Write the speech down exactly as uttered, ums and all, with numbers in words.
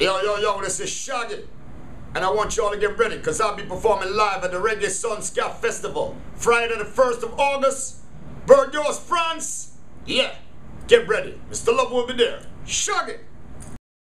Yo, yo, yo, this is Shaggy, and I want y'all to get ready, because I'll be performing live at the Reggae Sun Ska Festival, Friday the first of August, Bordeaux, France. Yeah, get ready. Mister Love will be there. Shaggy!